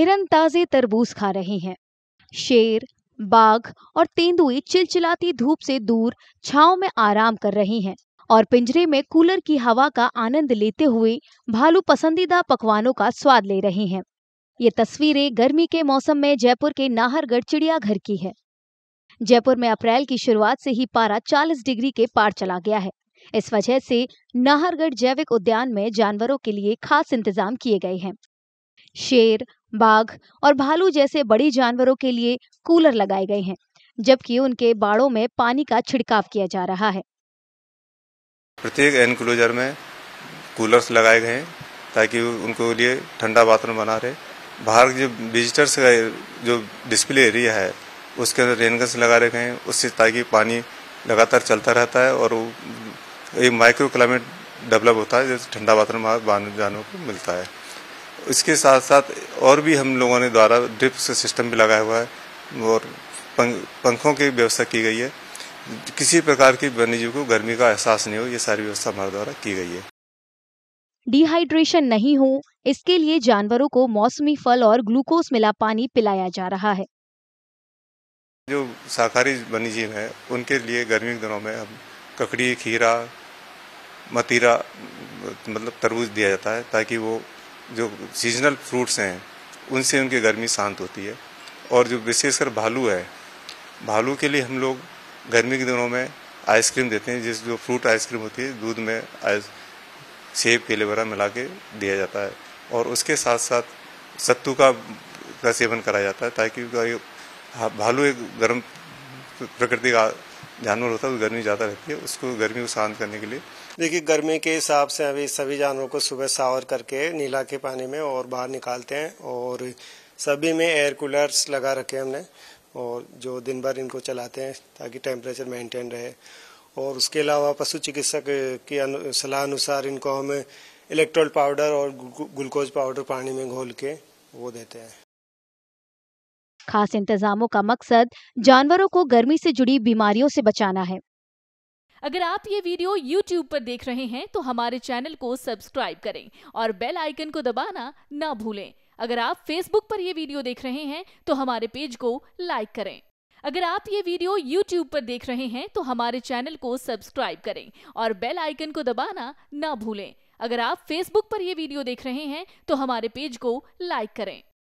हिरन ताजे तरबूज खा रहे हैं। शेर, बाघ और तेंदुए चिलचिलाती धूप से दूर छांव में आराम कर रहे हैं और पिंजरे में कूलर की हवा का आनंद लेते हुए भालू पसंदीदा पकवानों का स्वाद ले रहे हैं। ये तस्वीरें गर्मी के मौसम में जयपुर के नाहरगढ़ चिड़ियाघर की है। जयपुर में अप्रैल की शुरुआत से ही पारा 40 डिग्री के पार चला गया है। इस वजह से नाहरगढ़ जैविक उद्यान में जानवरों के लिए खास इंतजाम किए गए हैं। शेर, बाघ और भालू जैसे बड़े जानवरों के लिए कूलर लगाए गए हैं, जबकि उनके बाड़ों में पानी का छिड़काव किया जा रहा है। प्रत्येक एनक्लोजर में कूलर्स लगाए गए हैं ताकि उनको लिए ठंडा वातावरण बना रहे। बाहर जो विजिटर्स का जो डिस्प्ले एरिया है उसके अंदर रेनगन्स लगा रखे हैं, उससे ताकि पानी लगातार चलता रहता है और एक माइक्रो क्लाइमेट डेवलप होता है जैसे ठंडा वातावरण जानवरों को मिलता है। इसके साथ साथ और भी हम लोगों ने द्वारा ड्रिप सिस्टम भी लगाया हुआ है और पंखों की व्यवस्था की गई है। किसी प्रकार की वन्यजीव को गर्मी का एहसास नहीं हो, ये सारी व्यवस्था हमारे द्वारा की गई है। डिहाइड्रेशन नहीं हो, इसके लिए जानवरों को मौसमी फल और ग्लूकोज मिला पानी पिलाया जा रहा है। जो शाकाहारी वन्यजीव हैं उनके लिए गर्मी के दिनों में हम ककड़ी, खीरा, मतीरा मतलब तरबूज दिया जाता है ताकि वो जो सीजनल फ्रूट्स हैं उनसे उनकी गर्मी शांत होती है। और जो विशेषकर भालू है, भालू के लिए हम लोग गर्मी के दिनों में आइसक्रीम देते हैं, जिस जो फ्रूट आइसक्रीम होती है दूध में सेब, केले वगैरह मिला के दिया जाता है। और उसके साथ साथ सत्तू का सेवन कराया जाता है ताकि भालू एक गर्म प्रकृति का जानवर होता है, गर्मी ज़्यादा रहती है, उसको गर्मी को शांत करने के लिए। देखिए गर्मी के हिसाब से अभी सभी जानवरों को सुबह सावर करके नीला के पानी में और बाहर निकालते हैं और सभी में एयर कूलर्स लगा रखे हैं हमने और जो दिन भर इनको चलाते हैं ताकि टेम्परेचर मेंटेन रहे। और उसके अलावा पशु चिकित्सक की सलाह अनुसार इनको हम इलेक्ट्रोल पाउडर और ग्लूकोज पाउडर पानी में घोल के वो देते हैं। खास इंतजामों का मकसद जानवरों को गर्मी से जुड़ी बीमारियों से बचाना है। अगर आप ये वीडियो YouTube पर देख रहे हैं तो हमारे चैनल को सब्सक्राइब करें और बेल आइकन को दबाना ना भूलें। अगर आप Facebook पर ये वीडियो देख रहे हैं तो हमारे पेज को लाइक करें। अगर आप ये वीडियो YouTube पर देख रहे हैं तो हमारे चैनल को सब्सक्राइब करें और बेल आइकन को दबाना ना भूलें। अगर आप Facebook पर ये वीडियो देख रहे हैं तो हमारे पेज को लाइक करें।